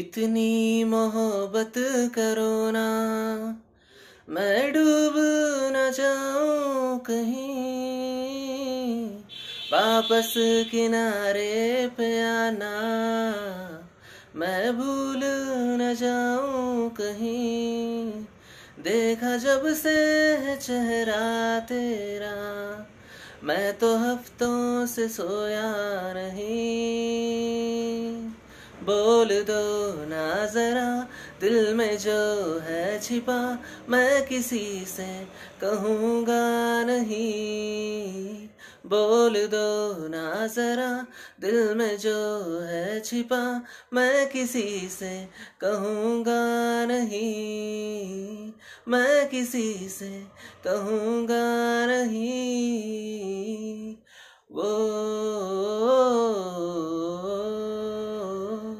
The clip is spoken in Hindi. इतनी मोहब्बत करो ना, मैं डूब न जाऊं कहीं, वापस किनारे पे आना, मैं भूल न जाऊं कहीं। देखा जब से है चेहरा तेरा, मैं तो हफ्तों से सोया नहीं। बोल दो ना जरा दिल में जो है छिपा, मैं किसी से कहूँगा नहीं। बोल दो ना जरा दिल में जो है छिपा, मैं किसी से कहूँगा नहीं, मैं किसी से कहूँगा नहीं। वो